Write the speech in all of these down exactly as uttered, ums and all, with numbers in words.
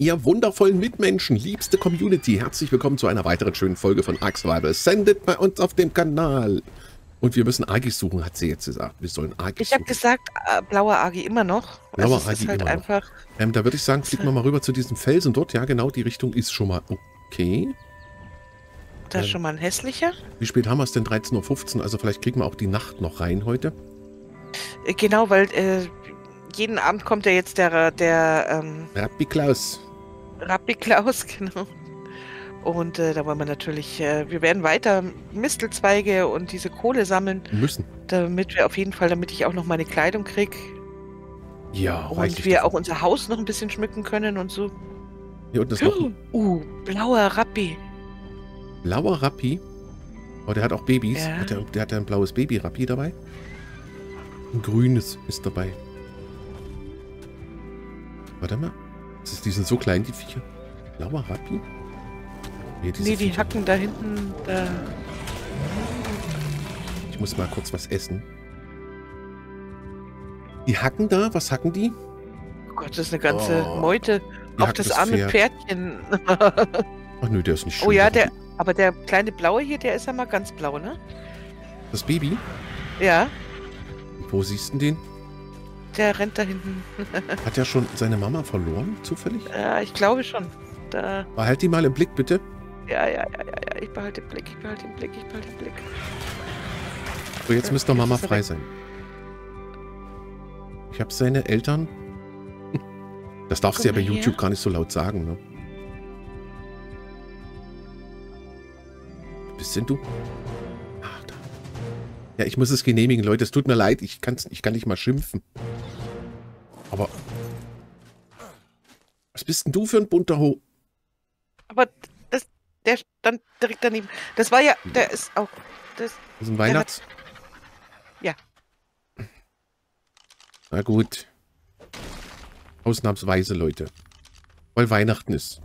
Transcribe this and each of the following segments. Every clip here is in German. Ihr wundervollen Mitmenschen, liebste Community, herzlich willkommen zu einer weiteren schönen Folge von Argsweibel. Sendet bei uns auf dem Kanal. Und wir müssen Agis suchen, hat sie jetzt gesagt. Wir sollen Agis ich suchen. Ich habe gesagt, äh, blaue Agi immer noch. Blaue also, Agi ist halt immer einfach noch. Ähm, da würde ich sagen, fliegen wir mal rüber zu diesem Felsen dort. Ja, genau, die Richtung ist schon mal okay. Das ist ähm, schon mal ein hässlicher. Wie spät haben wir es denn? dreizehn Uhr fünfzehn. Also vielleicht kriegen wir auch die Nacht noch rein heute. Genau, weil äh, jeden Abend kommt ja jetzt der... der ähm, Rappi-Klaus. Rappi-Klaus, genau. Und äh, da wollen wir natürlich, äh, wir werden weiter Mistelzweige und diese Kohle sammeln. Müssen. Damit wir auf jeden Fall, damit ich auch noch meine Kleidung kriege. Ja, und wir davon auch unser Haus noch ein bisschen schmücken können und so. Hier unten ist noch ein... Uh, blauer Rappi. Blauer Rappi? Oh, der hat auch Babys. Ja. Hat der, der hat ja ein blaues Baby-Rappi dabei. Ein grünes ist dabei. Warte mal. Das ist, die sind so klein, die Viecher. Blauer Rappi? Nee, nee, die Viecher hacken da hinten. Da. Ich muss mal kurz was essen. Die hacken da? Was hacken die? Oh Gott, das ist eine ganze oh, Meute. Auch das, das arme Pferdchen. Ach nö, der ist nicht schön. Oh ja, der, aber der kleine Blaue hier, der ist ja mal ganz blau, ne? Das Baby? Ja. Wo siehst du den? Der rennt da hinten. Hat er schon seine Mama verloren, zufällig? Ja, ich glaube schon. Da. Behalt die mal im Blick, bitte. Ja, ja, ja, ja, ja. Ich behalte den Blick, ich behalte den Blick, ich behalte den Blick. So, jetzt ja, müsste Mama frei sein. Ich habe seine Eltern... Das darfst du ja bei YouTube gar nicht so laut sagen, ne? Bist denn du? Ach, da. Ja, ich muss es genehmigen, Leute. Es tut mir leid. Ich, kann's, ich kann nicht mal schimpfen. Aber... Was bist denn du für ein bunter Ho... Aber das, der stand direkt daneben. Das war ja... Der ist auch... Das, das ist ein Weihnachts... Hat, ja. Na gut. Ausnahmsweise, Leute. Weil Weihnachten ist.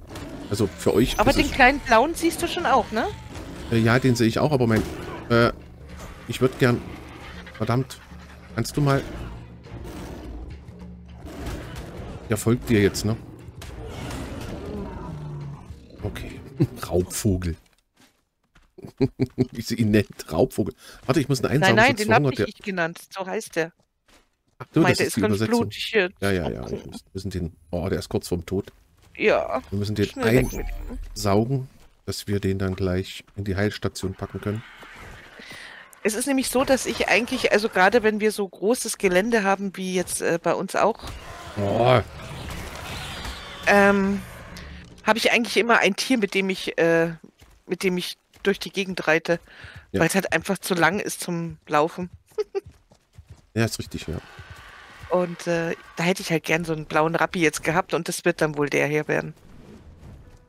Also für euch... Aber den kleinen Blauen siehst du schon auch, ne? Ja, den sehe ich auch, aber mein... Äh, ich würde gern... Verdammt. Kannst du mal... Der folgt dir jetzt, ne? Okay. Raubvogel. Wie sie ihn nennt. Raubvogel. Warte, ich muss einen einsaugen. Nein, nein, den habe ich der... nicht genannt. So heißt der. Ach du, mein, das ist die Übersetzung. Ja, ja, ja. Wir müssen den... Oh, der ist kurz vorm Tod. Ja. Wir müssen den einsaugen, dass wir den dann gleich in die Heilstation packen können. Es ist nämlich so, dass ich eigentlich, also gerade wenn wir so großes Gelände haben, wie jetzt äh, bei uns auch, oh. ähm, habe ich eigentlich immer ein Tier, mit dem ich, äh, mit dem ich durch die Gegend reite, ja. Weil es halt einfach zu lang ist zum Laufen. Ja, ist richtig, ja. Und äh, da hätte ich halt gern so einen blauen Rappi jetzt gehabt und das wird dann wohl der hier werden.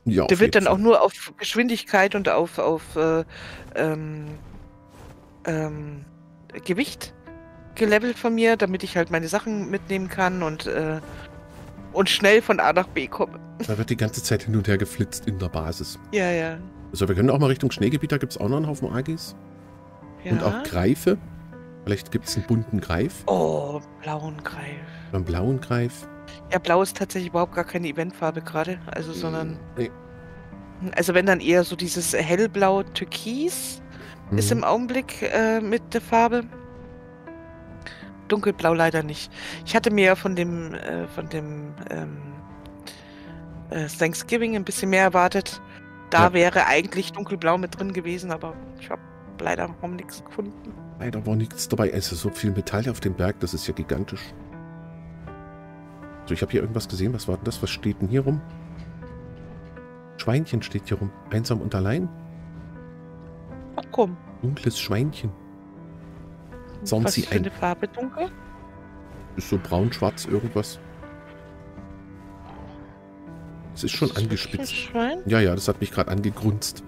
Ja, der wird dann Fall. Auch nur auf Geschwindigkeit und auf, auf äh, ähm, ähm, Gewicht gelevelt von mir, damit ich halt meine Sachen mitnehmen kann und, äh, und schnell von A nach B komme. Da wird die ganze Zeit hin und her geflitzt in der Basis. Ja, ja. Also wir können auch mal Richtung Schneegebiet, da gibt es auch noch einen Haufen Agis. Ja. Und auch Greife. Vielleicht gibt es einen bunten Greif. Oh, blauen Greif. Oder einen blauen Greif. Ja, blau ist tatsächlich überhaupt gar keine Eventfarbe gerade, also sondern... Nee. Also wenn dann eher so dieses hellblau Türkis mhm. ist im Augenblick äh, mit der Farbe. Dunkelblau leider nicht. Ich hatte mir ja von dem, äh, von dem ähm, äh, Thanksgiving ein bisschen mehr erwartet. Da ja. wäre eigentlich dunkelblau mit drin gewesen, aber ich habe leider noch nichts gefunden. Leider war nichts dabei. Also so viel Metall auf dem Berg, das ist ja gigantisch. So, ich habe hier irgendwas gesehen. Was war denn das? Was steht denn hier rum? Schweinchen steht hier rum. Einsam und allein. Ach komm. Dunkles Schweinchen. Sonst was sie für ein... eine Farbe dunkel? Ist so braun-schwarz irgendwas. Es ist schon ist angespitzt. Ein Schwein? Ja, ja, das hat mich gerade angegrunzt.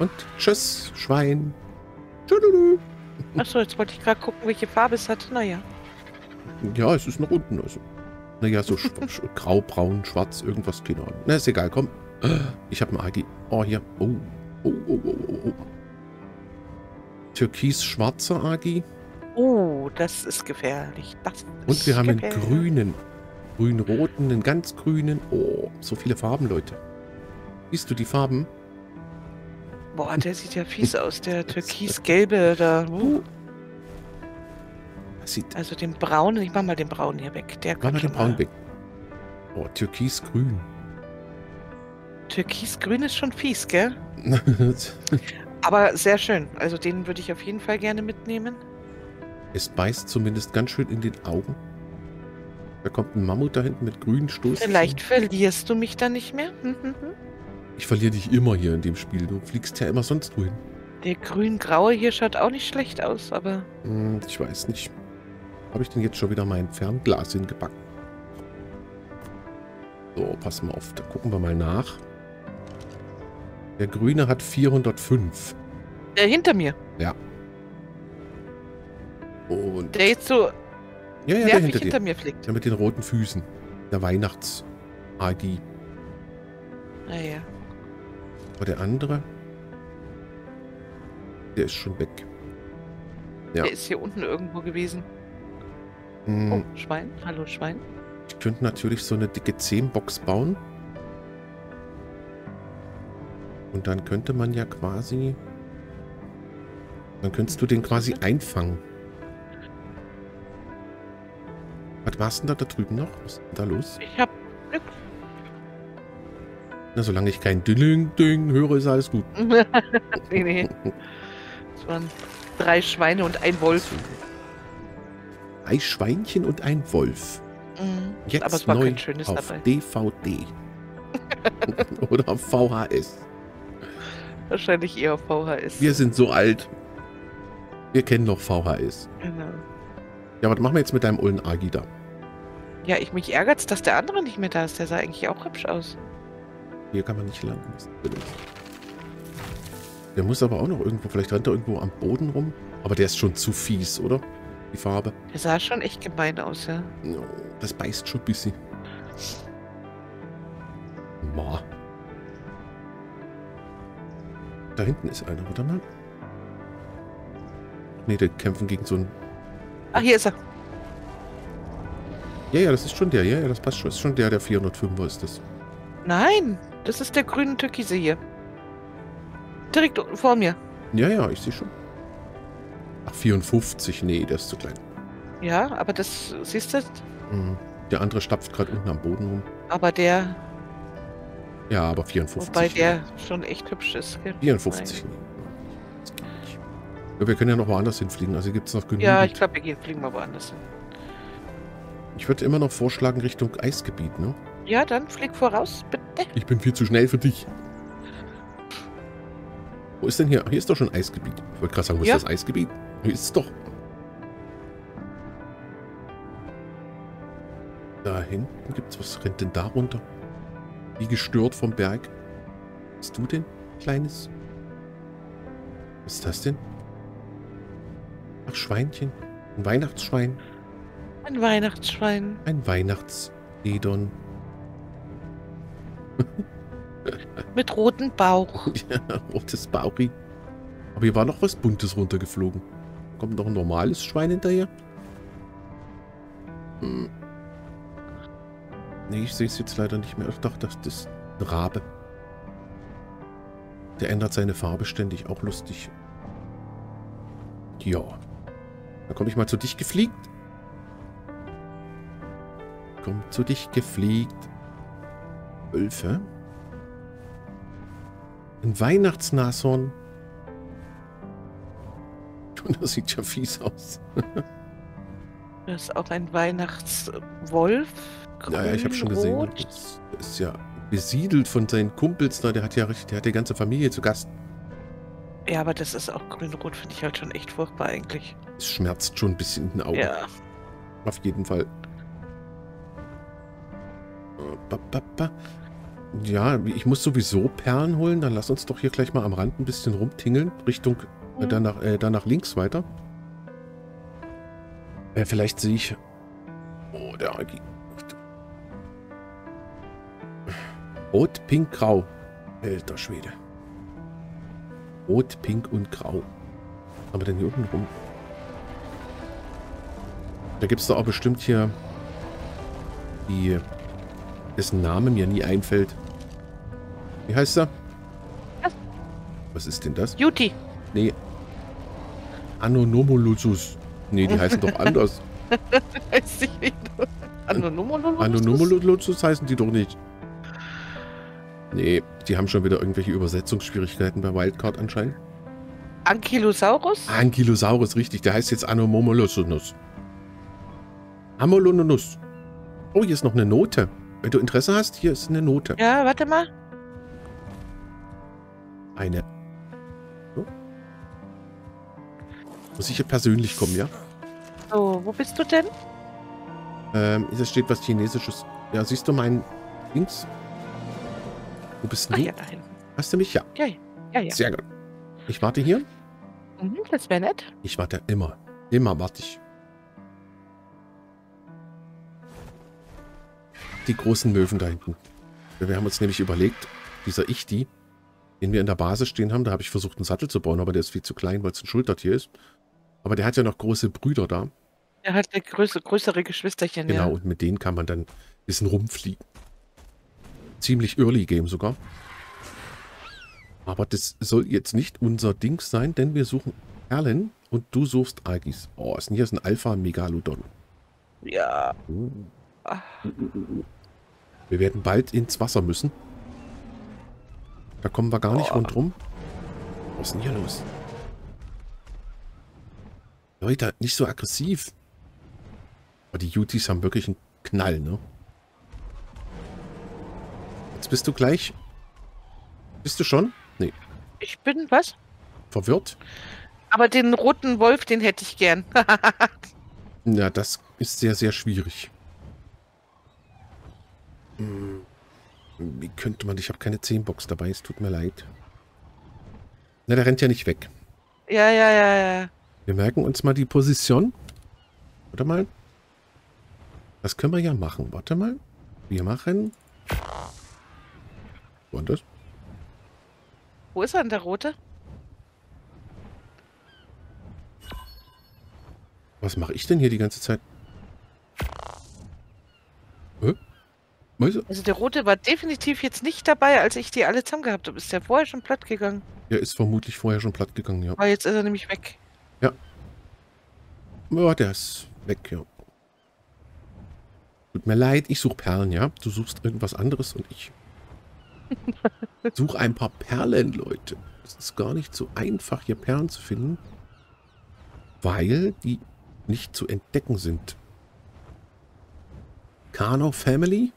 Und tschüss, Schwein. Achso, jetzt wollte ich gerade gucken, welche Farbe es hat. Naja. Ja, es ist nach unten. Also. Naja, so grau, braun, schwarz, irgendwas, keine Ahnung. Na, ist egal, komm. Ich habe ein Agi. Oh, hier. Oh, oh, oh, oh, oh. Türkis-schwarzer Agi. Oh, das ist gefährlich. Das Und ist wir haben gefährlich. einen grünen. grün-roten, einen ganz grünen. Oh, so viele Farben, Leute. Siehst du die Farben? Boah, der sieht ja fies aus, der türkis-gelbe da. Uh. Also den braunen, ich mach mal den braunen hier weg. Der mach mal den braunen weg. Oh, türkis-grün. Türkis-grün ist schon fies, gell? Aber sehr schön. Also den würde ich auf jeden Fall gerne mitnehmen. Es beißt zumindest ganz schön in den Augen. Da kommt ein Mammut da hinten mit grünen Stoßen. Vielleicht verlierst du mich dann nicht mehr. Ich verliere dich immer hier in dem Spiel. Du fliegst ja immer sonst wohin. Der grün-graue hier schaut auch nicht schlecht aus, aber... Ich weiß nicht. Habe ich denn jetzt schon wieder mein Fernglas hingebacken? So, pass mal auf. Da gucken wir mal nach. Der grüne hat vierhundertfünf. Der hinter mir? Ja. Und der jetzt so... Ja, ja, der hinter, hinter mir fliegt. Der mit den roten Füßen. Der Weihnachts-Agi. Naja. Aber der andere... Der ist schon weg. Ja. Der ist hier unten irgendwo gewesen. Hm. Oh, Schwein. Hallo, Schwein. Ich könnte natürlich so eine dicke zehn-Box bauen. Und dann könnte man ja quasi... Dann könntest du den quasi einfangen. Was war's denn da, da drüben noch? Was ist denn da los? Ich hab Glück. Na, solange ich kein Ding-Ding höre, ist alles gut. Nee, nee. Das waren drei Schweine und ein Wolf. Drei Schweinchen und ein Wolf. Mhm. Jetzt aber es war neu kein schönes auf dabei. D V D. Oder auf V H S. Wahrscheinlich eher auf V H S. Wir sind so alt. Wir kennen noch V H S. Genau. Ja, was machen wir jetzt mit deinem ollen Agi da? Ja, ich mich ärgert's, dass der andere nicht mehr da ist. Der sah eigentlich auch hübsch aus. Hier kann man nicht landen. Der muss aber auch noch irgendwo, vielleicht rennt er irgendwo am Boden rum. Aber der ist schon zu fies, oder? Die Farbe. Der sah schon echt gemein aus, ja. Das beißt schon ein bisschen. Ma. Da hinten ist einer, warte mal. Ne, die kämpfen gegen so einen... Ach, hier ist er. Ja, ja, das ist schon der. Ja, ja, das passt schon. Das ist schon der, der vierhundertfünfer ist das. Nein, das ist der grüne Türkise hier. Direkt unten vor mir. Ja, ja, ich sehe schon. Ach, vierundfünfzig. Nee, der ist zu klein. Ja, aber das, siehst du? Mhm. Der andere stapft gerade unten am Boden rum. Aber der... Ja, aber vierundfünfzig. Wobei der ja schon echt hübsch ist. Gell? vierundfünfzig. Nein. Das geht nicht. Ja, wir können ja noch woanders hinfliegen. Also gibt es noch genügend. Ja, ich glaube, wir gehen, fliegen mal woanders hin. Ich würde immer noch vorschlagen Richtung Eisgebiet, ne? Ja, dann flieg voraus, bitte. Ich bin viel zu schnell für dich. Wo ist denn hier? Hier ist doch schon Eisgebiet. Ich wollte gerade sagen, wo ja. ist das Eisgebiet? Hier ist es doch. Da hinten gibt's was. Rennt denn da runter? Wie gestört vom Berg. Bist du denn, Kleines? Was ist das denn? Ach, Schweinchen. Ein Weihnachtsschwein. Ein Weihnachtsschwein. Ein Weihnachtsledon. Mit rotem Bauch. Ja, rotes Bauchi. Aber hier war noch was Buntes runtergeflogen. Kommt noch ein normales Schwein hinterher? Hm. Nee, ich sehe es jetzt leider nicht mehr. Ich dachte, das ist ein Rabe. Der ändert seine Farbe ständig. Auch lustig. Ja. Dann komme ich mal zu dich gefliegt. Komm zu dich gefliegt. Wölfe. Ein Weihnachtsnashorn. Das sieht ja fies aus. Das ist auch ein Weihnachtswolf. Naja, ich habe schon gesehen. Das ist ja besiedelt von seinen Kumpels da. Der hat ja richtig, der hat die ganze Familie zu Gast. Ja, aber das ist auch grün-rot, finde ich halt schon echt furchtbar eigentlich. Es schmerzt schon ein bisschen in den Augen. Ja. Auf jeden Fall. Ja, ich muss sowieso Perlen holen. Dann lass uns doch hier gleich mal am Rand ein bisschen rumtingeln. Richtung, äh, danach, äh, danach links weiter. Äh, vielleicht sehe ich... Oh, der Agi. Rot, Pink, Grau. Alter Schwede. Rot, Pink und Grau. Aber denn hier unten rum? Da gibt es doch auch bestimmt hier... die, dessen Name mir nie einfällt. Wie heißt er? Was? Was ist denn das? Juti. Nee. Anomolonus. Nee, die heißen doch anders. Weiß ich nicht. Anonomololus? Anonomololus heißen die doch nicht. Nee, die haben schon wieder irgendwelche Übersetzungsschwierigkeiten bei Wildcard anscheinend. Ankylosaurus? Ankylosaurus, richtig. Der heißt jetzt Anomolonus. Anomolonus. Oh, hier ist noch eine Note. Wenn du Interesse hast, hier ist eine Note. Ja, warte mal. Eine. So. Muss ich hier persönlich kommen, ja? So, wo bist du denn? Ähm, hier steht was Chinesisches. Ja, siehst du meinen Dings? Du bist nie. Ja, da hinten. Hast du mich? Ja. Ja, ja. Ja, ja. Sehr gut. Ich warte hier. Mhm, das wäre nett. Ich warte immer. Immer warte ich. Die großen Möwen da hinten. Wir haben uns nämlich überlegt, dieser Ichti, den wir in der Basis stehen haben, da habe ich versucht, einen Sattel zu bauen, aber der ist viel zu klein, weil es ein Schultertier ist. Aber der hat ja noch große Brüder da. Er hat eine größere, größere Geschwisterchen, genau, ja. Genau, und mit denen kann man dann ein bisschen rumfliegen. Ziemlich early Game sogar. Aber das soll jetzt nicht unser Ding sein, denn wir suchen Perlen und du suchst Agis. Oh, hier ist ein Alpha-Megalodon. Ja. Hm. Wir werden bald ins Wasser müssen. Da kommen wir gar nicht oh. rundherum. Was ist denn hier los? Leute, nicht so aggressiv. Aber die Jutis haben wirklich einen Knall, ne? Jetzt bist du gleich... Bist du schon? Nee. Ich bin, was? Verwirrt. Aber den roten Wolf, den hätte ich gern. Ja, das ist sehr, sehr schwierig. Hm. Wie könnte man... Ich habe keine zehn Box dabei, es tut mir leid. Na, der rennt ja nicht weg. Ja, ja, ja, ja. Wir merken uns mal die Position. Warte mal. Das können wir ja machen. Warte mal. Wir machen... Und das? Wo ist er denn, der Rote? Was mache ich denn hier die ganze Zeit? Hä? Also der Rote war definitiv jetzt nicht dabei, als ich die alle zusammen gehabt habe. Ist der vorher schon platt gegangen? Der ist vermutlich vorher schon platt gegangen, ja. Aber jetzt ist er nämlich weg. Ja. Ja, der ist weg, ja. Tut mir leid, ich suche Perlen, ja? Du suchst irgendwas anderes und ich... Such ein paar Perlen, Leute. Es ist gar nicht so einfach, hier Perlen zu finden, weil die nicht zu entdecken sind. Kano Family?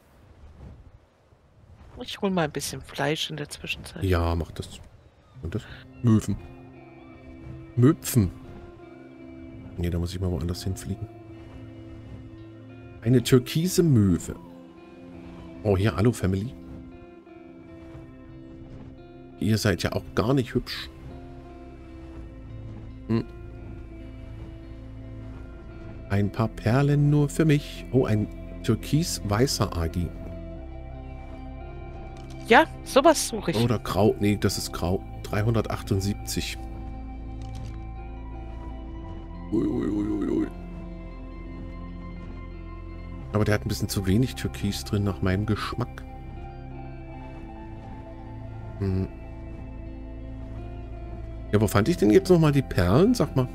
Ich hole mal ein bisschen Fleisch in der Zwischenzeit. Ja, mach das. Und das? Möwen. Möpfen. Ne, da muss ich mal woanders hinfliegen. Eine türkise Möwe. Oh, hier, hallo Family. Ihr seid ja auch gar nicht hübsch. Hm. Ein paar Perlen nur für mich. Oh, ein türkis-weißer Agi. Ja, sowas suche ich. Oder grau. Nee, das ist grau. dreihundertachtundsiebzig. Ui, ui, ui, ui. Aber der hat ein bisschen zu wenig Türkis drin, nach meinem Geschmack. Hm. Ja, wo fand ich denn jetzt nochmal die Perlen? Sag mal.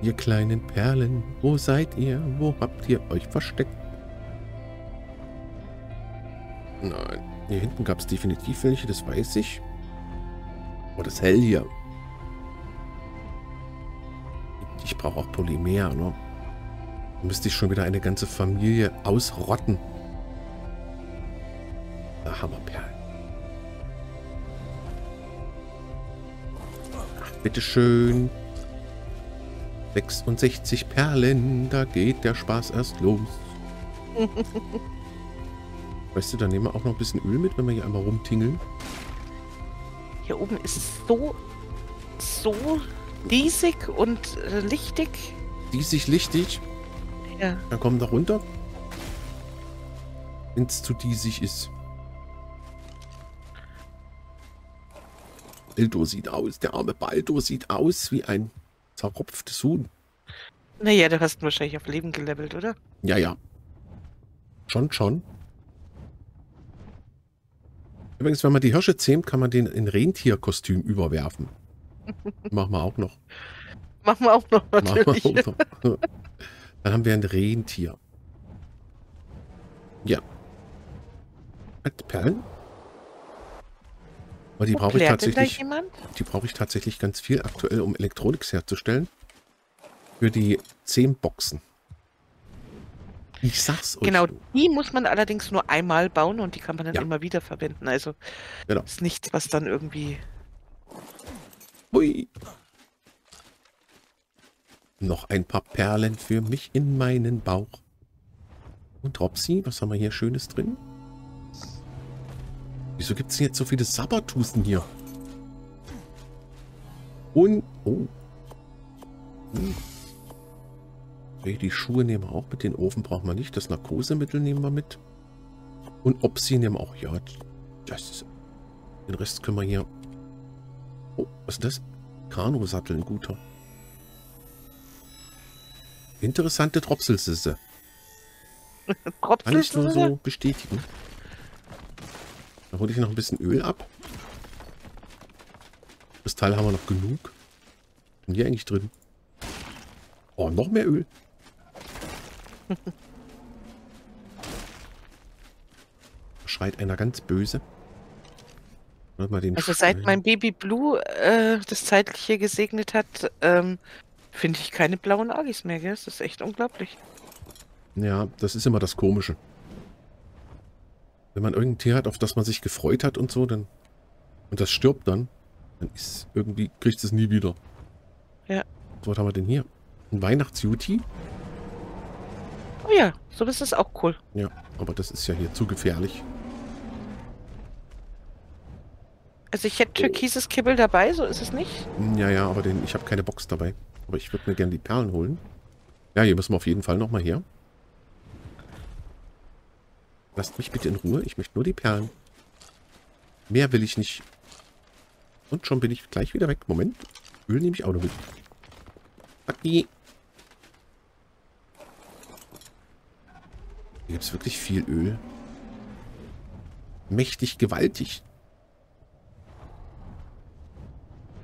Ihr kleinen Perlen, wo seid ihr? Wo habt ihr euch versteckt? Nein, hier hinten gab es definitiv welche, das weiß ich. Oh, das Hell hier. Ich brauche auch Polymer, ne? Da müsste ich schon wieder eine ganze Familie ausrotten. Hammerperlen. Bitteschön. sechsundsechzig Perlen. Da geht der Spaß erst los. Weißt du, da nehmen wir auch noch ein bisschen Öl mit, wenn wir hier einmal rumtingeln. Hier oben ist es so, so diesig und lichtig. Diesig, lichtig? Ja. Dann kommen wir da runter. Wenn es zu diesig ist. Baldur sieht aus, der arme Baldur sieht aus wie ein zerropftes Huhn. Naja, du hast wahrscheinlich auf Leben gelevelt, oder? Ja, ja. Schon, schon. Übrigens, wenn man die Hirsche zähmt, kann man den in Rentierkostüm überwerfen. Machen wir auch noch. Machen wir auch noch, natürlich. Machen wir auch noch. Dann haben wir ein Rentier. Ja. Mit Perlen. Aber die brauche ich tatsächlich. Die brauche ich tatsächlich ganz viel aktuell, um Elektronik herzustellen. Für die zehn Boxen. Ich sag's euch. Genau, die muss man allerdings nur einmal bauen und die kann man dann ja. immer wieder verwenden. Also genau. Ist nichts, was dann irgendwie. Ui. Noch ein paar Perlen für mich in meinen Bauch. Und Ropsi, was haben wir hier Schönes drin? Wieso gibt es denn jetzt so viele Sabbertusen hier? Und. Oh. Hm. Okay, die Schuhe nehmen wir auch mit. Den Ofen brauchen wir nicht. Das Narkosemittel nehmen wir mit. Und Opsi nehmen wir auch. Ja. Das ist, den Rest können wir hier. Oh, was ist das? Kanusattel, ein guter. Interessante Tropfelsisse. Kann ich nur so bestätigen. Da hole ich noch ein bisschen Öl ab. Das Teil haben wir noch genug. Sind hier eigentlich drin? Oh, noch mehr Öl. Da schreit einer ganz böse. Mal den also seit mein Baby Blue äh, das Zeitliche gesegnet hat, ähm, finde ich keine blauen Agis mehr. Gell? Das ist echt unglaublich. Ja, das ist immer das Komische. Wenn man irgendein Tier hat, auf das man sich gefreut hat und so, dann und das stirbt dann, dann ist irgendwie kriegt es nie wieder. Ja. Was haben wir denn hier? Ein Weihnachts-Juti? Oh ja, so ist das auch cool. Ja, aber das ist ja hier zu gefährlich. Also ich hätte türkises Kibbel dabei, so ist es nicht. Ja, ja, aber den, ich habe keine Box dabei. Aber ich würde mir gerne die Perlen holen. Ja, hier müssen wir auf jeden Fall nochmal her. Lasst mich bitte in Ruhe. Ich möchte nur die Perlen. Mehr will ich nicht. Und schon bin ich gleich wieder weg. Moment. Öl nehme ich auch noch mit. Agi. Hier gibt es wirklich viel Öl. Mächtig, gewaltig.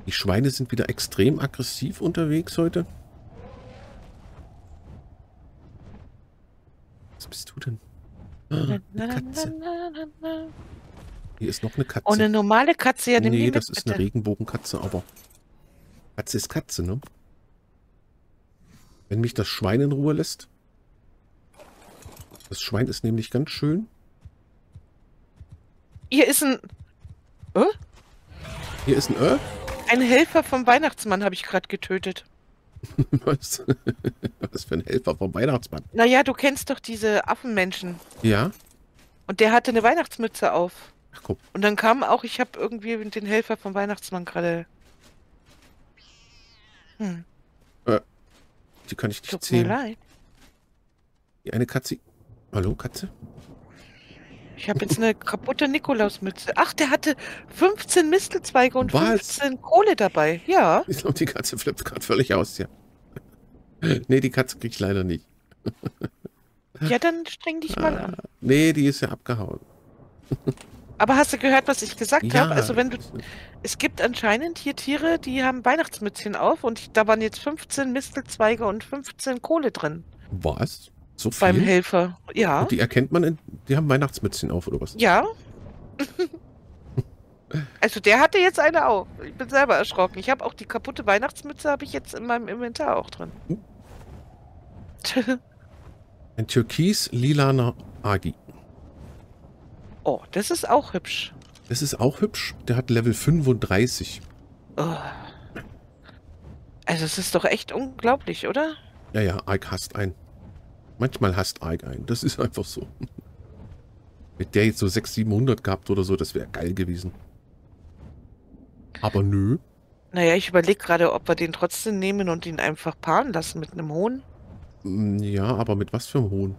Die Schweine sind wieder extrem aggressiv unterwegs heute. Was bist du denn? Ah, eine Katze. Hier ist noch eine Katze. Oh, eine normale Katze, ja, nee, das ist eine Regenbogenkatze, aber Katze ist Katze, ne? Wenn mich das Schwein in Ruhe lässt. Das Schwein ist nämlich ganz schön. Hier ist ein... Äh? Hier ist ein... Äh? Ein Helfer vom Weihnachtsmann habe ich gerade getötet. Was? Was für ein Helfer vom Weihnachtsmann? Naja, du kennst doch diese Affenmenschen. Ja. Und der hatte eine Weihnachtsmütze auf. Ach guck. Und dann kam auch, ich habe irgendwie den Helfer vom Weihnachtsmann gerade... Hm. Äh. Die kann ich nicht sehen. Tut mir leid. Die eine Katze... Hallo, Katze? Ich habe jetzt eine kaputte Nikolausmütze. Ach, der hatte fünfzehn Mistelzweige und was? fünfzehn Kohle dabei. Ja. Ich glaube, die Katze flippt gerade völlig aus, ja. Nee, die Katze krieg ich leider nicht. Ja, dann streng dich ah, mal an. Nee, die ist ja abgehauen. Aber hast du gehört, was ich gesagt ja, habe? Also wenn du... Es gibt anscheinend hier Tiere, die haben Weihnachtsmützchen auf und ich, da waren jetzt fünfzehn Mistelzweige und fünfzehn Kohle drin. Was? So viel? Beim Helfer, ja. Und die erkennt man, in, die haben Weihnachtsmützchen auf, oder was? Ja. Also der hatte jetzt eine auf. Ich bin selber erschrocken. Ich habe auch die kaputte Weihnachtsmütze, habe ich jetzt in meinem Inventar auch drin. Ein türkis-lilaner Agi. Oh, das ist auch hübsch. Das ist auch hübsch. Der hat Level fünfunddreißig. Oh. Also es ist doch echt unglaublich, oder? Ja, ja, Ag hasst einen. Manchmal hasst Ag einen. Das ist einfach so. Mit der jetzt so sechshundert, siebenhundert gehabt oder so, das wäre geil gewesen. Aber nö. Naja, ich überlege gerade, ob wir den trotzdem nehmen und ihn einfach paaren lassen mit einem Hohn. Ja, aber mit was für einem Hohn?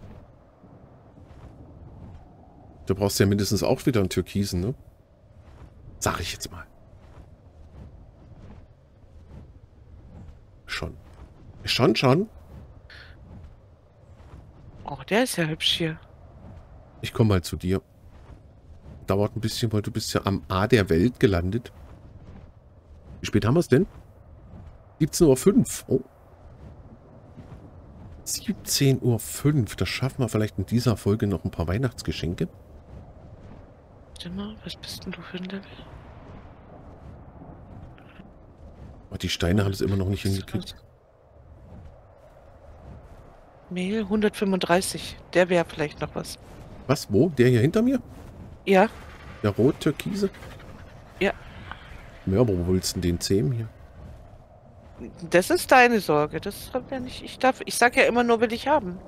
Du brauchst ja mindestens auch wieder einen Türkisen, ne? Sag ich jetzt mal. Schon. Schon, schon. Oh, der ist ja hübsch hier. Ich komme mal zu dir. Dauert ein bisschen, weil du bist ja am A der Welt gelandet. Wie spät haben wir es denn? siebzehn Uhr fünf. Oh. siebzehn Uhr fünf. Das schaffen wir vielleicht in dieser Folge noch ein paar Weihnachtsgeschenke. Warte mal, was bist denn du für ein Level? Oh, die Steine haben es immer noch nicht hingekriegt. Mehl hundertfünfunddreißig. Der wäre vielleicht noch was. Was? Wo? Der hier hinter mir? Ja. Der rot-türkise? Ja. Ja, aber wo willst du denn den zähmen hier? Das ist deine Sorge. Das hab ja nicht. Ich darf. Ich sag ja immer nur, will ich haben.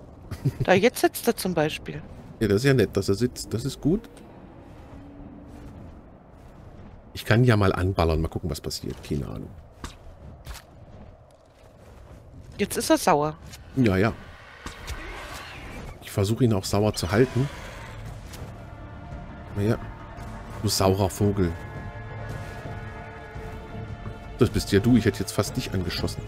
Da jetzt sitzt er zum Beispiel. Ja, das ist ja nett, dass er sitzt. Das ist gut. Ich kann ja mal anballern, mal gucken, was passiert. Keine Ahnung. Jetzt ist er sauer. Ja, ja. Ich versuche ihn auch sauer zu halten. Naja. Du saurer Vogel. Das bist ja du. Ich hätte jetzt fast dich angeschossen.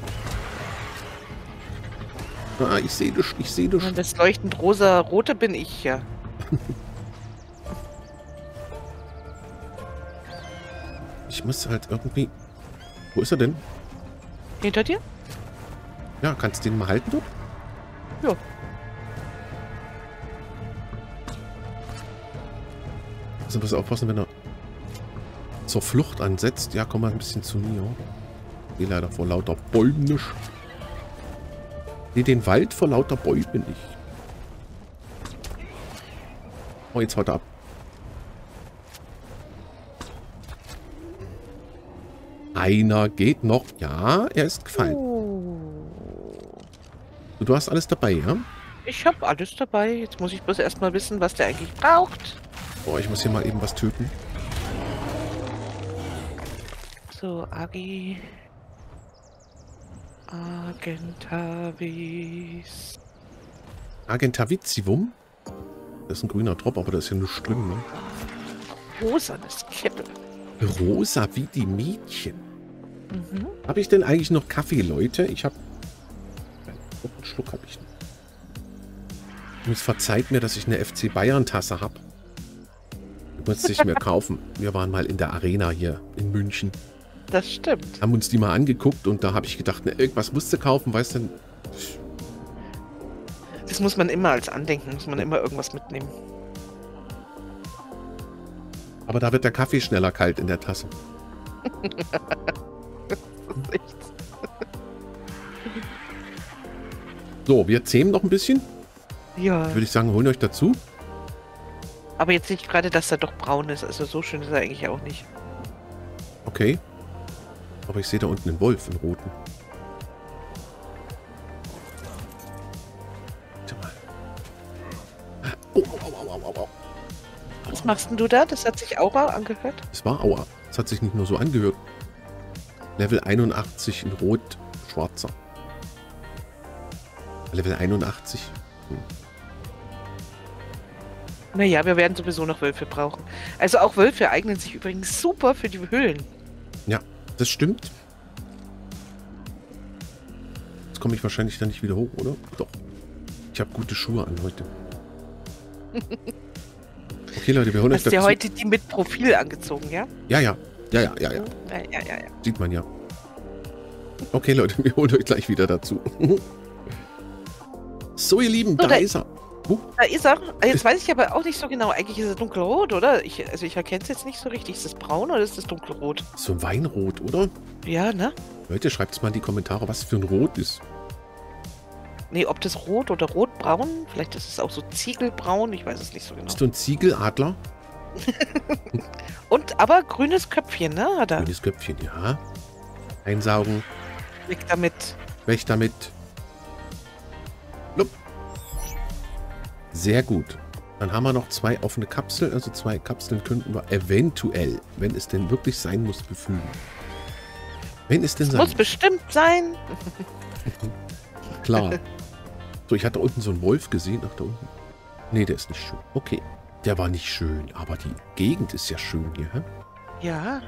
Ah, ich sehe dich. Ich sehe dich. Das leuchtend rosa-rote bin ich ja. Ich muss halt irgendwie... Wo ist er denn? Hinter dir? Ja, kannst du den mal halten, du? Ja. Also muss aufpassen, wenn er zur Flucht ansetzt. Ja, komm mal ein bisschen zu mir. Ich sehe leider vor lauter Bäumen nicht. Ich sehe den Wald vor lauter Bäumen nicht. Oh, jetzt haut er ab. Einer geht noch. Ja, er ist gefallen. Oh. Du hast alles dabei, ja? Ich habe alles dabei. Jetzt muss ich bloß erstmal wissen, was der eigentlich braucht. Oh, ich muss hier mal eben was töten. So, Agi. Agentavis. Agentavizivum? Das ist ein grüner Drop, aber das ist ja nur schlimm, ne? Rosanes Kibbel. Rosa wie die Mädchen. Mhm. Habe ich denn eigentlich noch Kaffee, Leute? Ich habe... Einen Schluck habe ich noch. Es verzeiht mir, dass ich eine F C Bayern-Tasse habe. Die muss ich mir kaufen. Wir waren mal in der Arena hier in München. Das stimmt. Haben uns die mal angeguckt und da habe ich gedacht, ne, irgendwas musst du kaufen, weißt du... Das muss man immer als Andenken, muss man immer irgendwas mitnehmen. Aber da wird der Kaffee schneller kalt in der Tasse. Das ist echt. So, wir zähmen noch ein bisschen. Ja. Würde ich sagen, holen euch dazu. Aber jetzt nicht gerade, dass er doch braun ist. Also so schön ist er eigentlich auch nicht. Okay. Aber ich sehe da unten einen Wolf, einen roten. Warte mal. Oh, oh, oh, oh, oh. Was machst denn du da? Das hat sich Aura angehört? Es war Aura. Es hat sich nicht nur so angehört. Level einundachtzig in Rot, Schwarzer. Level einundachtzig. Hm. Naja, wir werden sowieso noch Wölfe brauchen. Also auch Wölfe eignen sich übrigens super für die Höhlen. Ja, das stimmt. Jetzt komme ich wahrscheinlich dann nicht wieder hoch, oder? Doch. Ich habe gute Schuhe an heute. Okay, Leute, wir holen euch dazu. Hast du dir heute die mit Profil angezogen, ja? Ja, ja. Ja, ja, ja, ja. Ja, ja, ja, ja. Sieht man ja. Okay, Leute, wir holen euch gleich wieder dazu. So, ihr Lieben, so, da, da ist er. Huh? Da ist er. Jetzt weiß ich aber auch nicht so genau. Eigentlich ist es dunkelrot, oder? Ich, also ich erkenne es jetzt nicht so richtig. Ist es braun oder ist es dunkelrot? So Weinrot, oder? Ja, ne? Leute, schreibt es mal in die Kommentare, was für ein Rot ist. Nee, ob das rot oder rotbraun. Vielleicht ist es auch so ziegelbraun. Ich weiß es nicht so genau. Bist du ein Ziegeladler? Und aber grünes Köpfchen, ne? Hat er. Grünes Köpfchen, ja. Einsaugen. Weg damit. Weg damit. Lupp. Sehr gut. Dann haben wir noch zwei offene Kapseln. Also zwei Kapseln könnten wir eventuell, wenn es denn wirklich sein muss, befüllen. Wenn es denn sein muss. Muss bestimmt sein. Klar. So, ich hatte unten so einen Wolf gesehen. Ach, da unten. Nee, der ist nicht schön. Okay. Der war nicht schön, aber die Gegend ist ja schön hier, hä? Ja.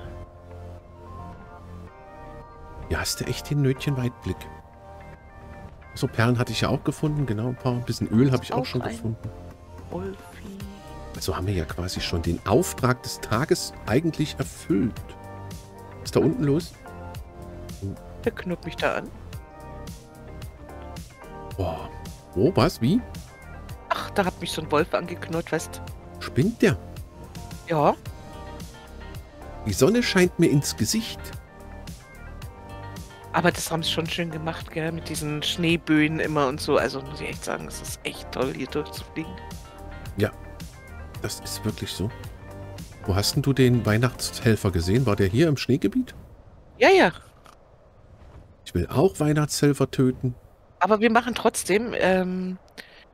Ja, hast du echt den Nötchen-Weitblick. So, Perlen hatte ich ja auch gefunden, genau. Ein paar, ein bisschen Öl habe ich auch, auch schon gefunden. Wolfi. Also haben wir ja quasi schon den Auftrag des Tages eigentlich erfüllt. Was ist da unten los? Der knurrt mich da an. Boah. Oh, was? Wie? Ach, da hat mich so ein Wolf angeknurrt, weißt du? Spinnt der? Ja. Die Sonne scheint mir ins Gesicht. Aber das haben sie schon schön gemacht, gell? Mit diesen Schneeböen immer und so. Also muss ich echt sagen, es ist echt toll, hier durchzufliegen. Ja, das ist wirklich so. Wo hast denn du den Weihnachtshelfer gesehen? War der hier im Schneegebiet? Ja, ja. Ich will auch Weihnachtshelfer töten. Aber wir machen trotzdem, ähm,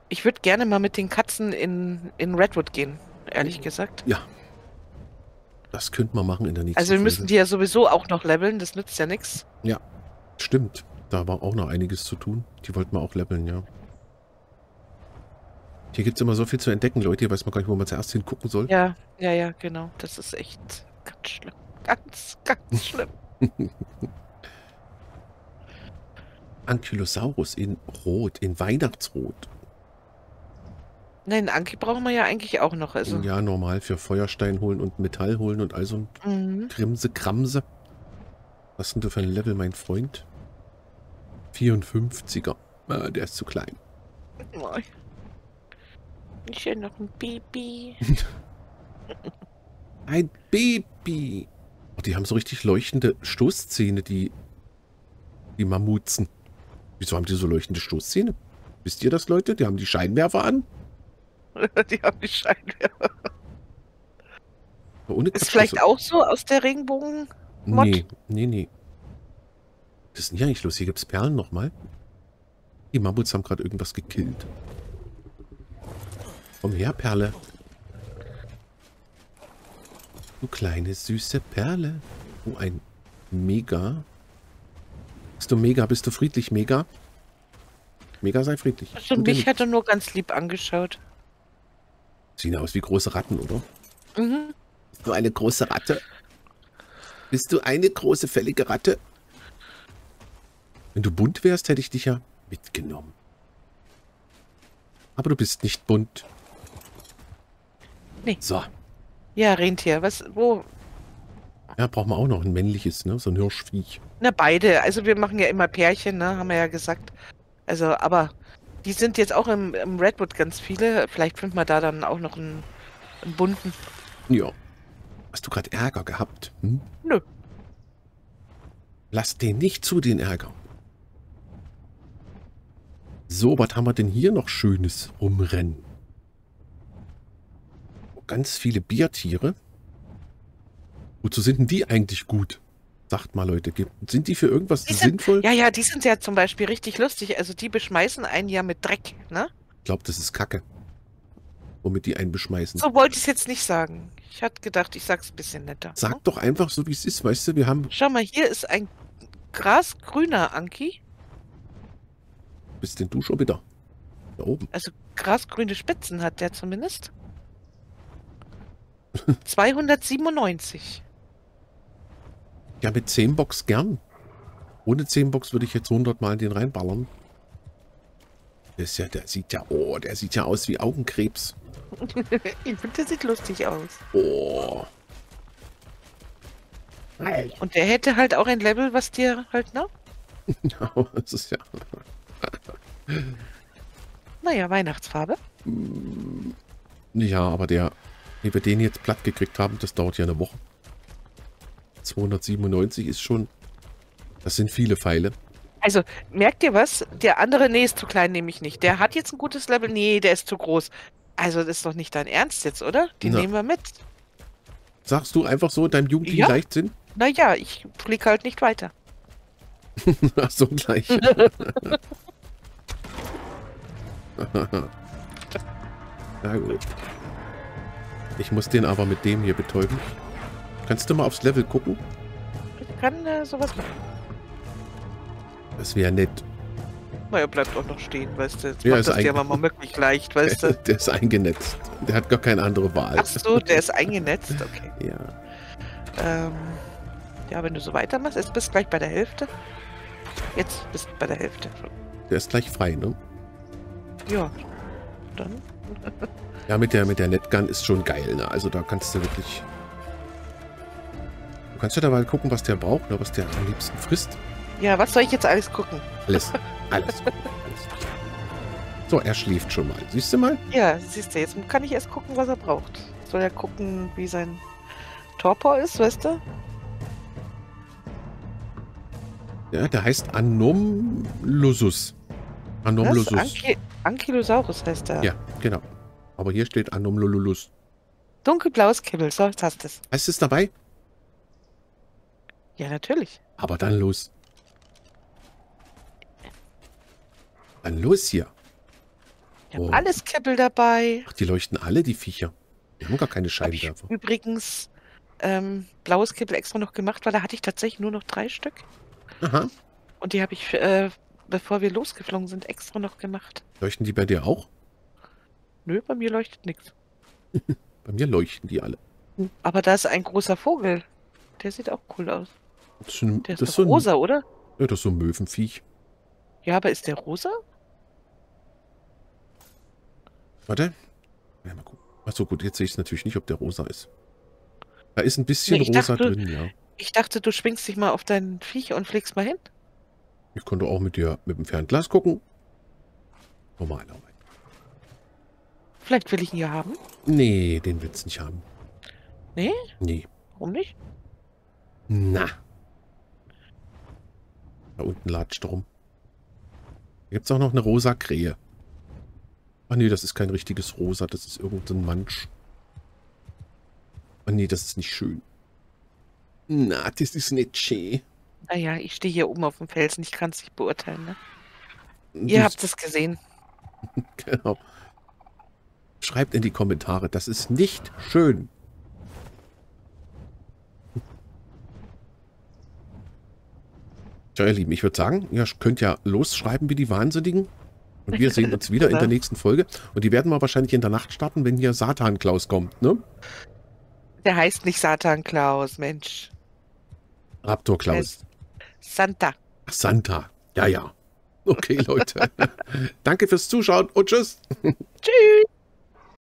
ich würde gerne mal mit den Katzen in, in Redwood gehen, ehrlich gesagt. Ja. Das könnte man machen in der nächsten Folge. Also wir müssen die ja sowieso auch noch leveln, das nützt ja nichts. Ja, stimmt. Da war auch noch einiges zu tun. Die wollten wir auch leveln, ja. Hier gibt es immer so viel zu entdecken, Leute. Hier weiß man gar nicht, wo man zuerst hingucken soll. Ja, ja, ja, genau. Das ist echt ganz schlimm. Ganz, ganz schlimm. Ankylosaurus in Rot, in Weihnachtsrot. Nein, Anki brauchen wir ja eigentlich auch noch. Also. Ja, normal für Feuerstein holen und Metall holen und all so ein mhm. Krimse, Kramse. Was sind du für ein Level, mein Freund? vierundfünfziger. Ah, der ist zu klein. Ich will noch ein Baby. Ein Baby. Oh, die haben so richtig leuchtende Stoßzähne, die, die Mammutzen. Wieso haben die so leuchtende Stoßzähne? Wisst ihr das, Leute? Die haben die Scheinwerfer an. Die haben die Scheinwerfer. Ohne Ist vielleicht auch so aus der Regenbogen-Mod? Nee, nee, nee. Was ist denn hier eigentlich los? Hier gibt es Perlen nochmal. Die Mammuts haben gerade irgendwas gekillt. Komm her, Perle. Du kleine, süße Perle. Oh, ein Mega. Bist du Mega? Bist du friedlich, Mega? Mega, sei friedlich. Also mich hat er nur ganz lieb angeschaut. Sieht aus wie große Ratten, oder? Mhm. Bist du eine große Ratte? Bist du eine große, fällige Ratte? Wenn du bunt wärst, hätte ich dich ja mitgenommen. Aber du bist nicht bunt. Nee. So. Ja, Rentier, was, wo? Ja, brauchen wir auch noch ein männliches, ne? So ein Hirschviech. Na, beide. Also wir machen ja immer Pärchen, ne? Haben wir ja gesagt. Also, aber die sind jetzt auch im, im Redwood ganz viele. Vielleicht finden wir da dann auch noch einen, einen bunten. Ja. Hast du gerade Ärger gehabt? Hm? Nö. Lass den nicht zu, den Ärger. So, was haben wir denn hier noch Schönes rumrennen? Ganz viele Biertiere. Wozu sind denn die eigentlich gut? Sagt mal, Leute, sind die für irgendwas die sind, sinnvoll? Ja, ja, die sind ja zum Beispiel richtig lustig. Also die beschmeißen einen ja mit Dreck, ne? Ich glaube, das ist Kacke, womit die einen beschmeißen. So wollte ich es jetzt nicht sagen. Ich hatte gedacht, ich sag's ein bisschen netter. Sag hm? doch einfach so, wie es ist, weißt du, wir haben... Schau mal, hier ist ein grasgrüner Anki. Bist denn du schon wieder? Da oben. Also grasgrüne Spitzen hat der zumindest. zweihundertsiebenundneunzig. Ja, mit zehn Box gern. Ohne zehn Box würde ich jetzt hundert Mal den reinballern. Der, ist ja, der sieht ja, oh, der sieht ja aus wie Augenkrebs. Ich finde, der sieht lustig aus. Oh. Und der hätte halt auch ein Level, was dir halt, ne? Ja, das ist ja... Naja, Weihnachtsfarbe. Ja, aber der, wenn wir den jetzt platt gekriegt haben, das dauert ja eine Woche. zweihundertsiebenundneunzig ist schon... Das sind viele Pfeile. Also, merkt ihr was? Der andere, nee, ist zu klein, nehme ich nicht. Der hat jetzt ein gutes Level, nee, der ist zu groß. Also, das ist doch nicht dein Ernst jetzt, oder? Die Na. nehmen wir mit. Sagst du einfach so, deinem jugendlichen ja. Leichtsinn? Naja, ich fliege halt nicht weiter. Ach so, gleich. Na gut. Ich muss den aber mit dem hier betäuben. Kannst du mal aufs Level gucken? Ich kann äh, sowas machen. Das wäre nett. Na, er bleibt auch noch stehen, weißt du. Jetzt ja, macht das ja mal wirklich leicht, weißt du. Der ist eingenetzt. Der hat gar keine andere Wahl. Ach so, der ist eingenetzt, okay. Ja. Ähm, ja, wenn du so weitermachst, jetzt bist du gleich bei der Hälfte. Jetzt bist du bei der Hälfte. Der ist gleich frei, ne? Ja, dann. Ja, mit der, mit der Netgun ist schon geil, ne? Also da kannst du wirklich... Du kannst ja dabei gucken, was der braucht, oder was der am liebsten frisst. Ja, was soll ich jetzt alles gucken? Alles, alles gucken. Alles. So, er schläft schon mal. Siehst du mal? Ja, siehst du. Jetzt kann ich erst gucken, was er braucht. Soll er gucken, wie sein Torpor ist, weißt du? Ja, der heißt Anomolonus. Anomolonus. Anky Ankylosaurus heißt er. Ja, genau. Aber hier steht Anomolonus. Dunkelblaues Kibbel, so, jetzt hast du es. Heißt es dabei? Ja, natürlich. Aber dann los. Dann los hier. Wir haben oh. alles Kibbel dabei. Ach, die leuchten alle, die Viecher. Die haben gar keine Scheinwerfer. Übrigens, ähm, blaues Kibbel extra noch gemacht, weil da hatte ich tatsächlich nur noch drei Stück. Aha. Und die habe ich, äh, bevor wir losgeflogen sind, extra noch gemacht. Leuchten die bei dir auch? Nö, bei mir leuchtet nichts. Bei mir leuchten die alle. Aber da ist ein großer Vogel. Der sieht auch cool aus. Das ist ein, der ist das doch so ein, rosa, oder? Ja, das ist so ein Möwenviech. Ja, aber ist der rosa? Warte. Ja, mal gucken. Achso, gut, jetzt sehe ich es natürlich nicht, ob der rosa ist. Da ist ein bisschen nee, rosa dachte, drin, du, ja. Ich dachte, du schwingst dich mal auf deinen Viech und fliegst mal hin. Ich konnte auch mit dir mit dem Fernglas gucken. Normalerweise. Vielleicht will ich ihn ja haben. Nee, den willst du nicht haben. Nee? Nee. Warum nicht? Na. Da unten latscht rum. Da gibt es auch noch eine rosa Krähe. Ach nee, das ist kein richtiges Rosa. Das ist irgendein Mansch. Ach nee, das ist nicht schön. Na, das ist nicht schön. Naja, ich stehe hier oben auf dem Felsen. Ich kann es nicht beurteilen, ne? Ihr das... habt es gesehen. Genau. Schreibt in die Kommentare, das ist nicht schön. Ja, ihr Lieben, ich würde sagen, ihr könnt ja losschreiben wie die Wahnsinnigen. Und wir sehen uns wieder in der nächsten Folge. Und die werden wir wahrscheinlich in der Nacht starten, wenn hier Satan-Klaus kommt, ne? Der heißt nicht Satan-Klaus, Mensch. Raptor-Klaus. Santa. Ach, Santa. Ja, ja. Okay, Leute. Danke fürs Zuschauen und tschüss. Tschüss.